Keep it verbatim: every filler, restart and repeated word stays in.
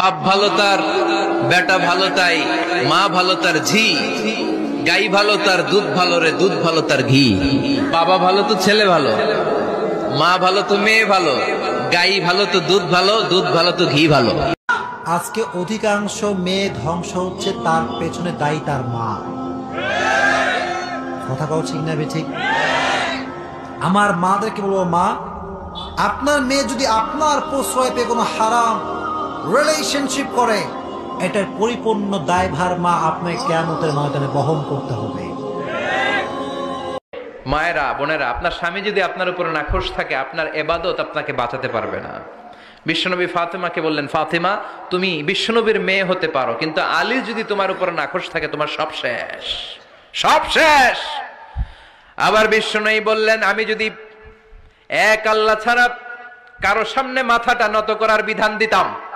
বাপ ভালো তার বেটা ভালো, তাই মা ভালো তার ঝি, গাই ভালো তার দুধ ভালো রে দুধ ভালো তার ঘি। বাবা ভালো তো ছেলে ভালো, মা ভালো তো মেয়ে ভালো, গাই ভালো তো দুধ ভালো, দুধ ভালো তো ঘি ভালো। আজকে অধিকাংশ মেয়ে ধ্বংস হচ্ছে, তার পেছনে দায়ী তার মা। কথা কও ঠিক না বেঠিক? আমার মাদেরকে বলবো, মা আপনার মেয়ে যদি আপনার প্রশ্রয় পেয়ে কোনো হারাম রিলেশনশিপ করে, এটার পরিপূর্ণ দায়ভার মা আপনার কিয়ামতের ময়দানে বহন করতে হবে। মায়েরা, বোনেরা, আপনার স্বামী যদি আপনার উপরে নাখোশ থাকে, আপনার ইবাদত আপনাকে বাঁচাতে পারবে না। বিশ্বনবী ফাতেমাকে বললেন, ফাতেমা তুমি বিশ্বনবীর মেয়ে হতে পারো, কিন্তু আলী যদি তোমার উপরে নাখোশ থাকে তোমার সব শেষ, সব শেষ। আবার বিশ্বনবী বললেন, আমি যদি এক আল্লাহ ছাড়া কারো সামনে মাথাটা নত করার বিধান দিতাম,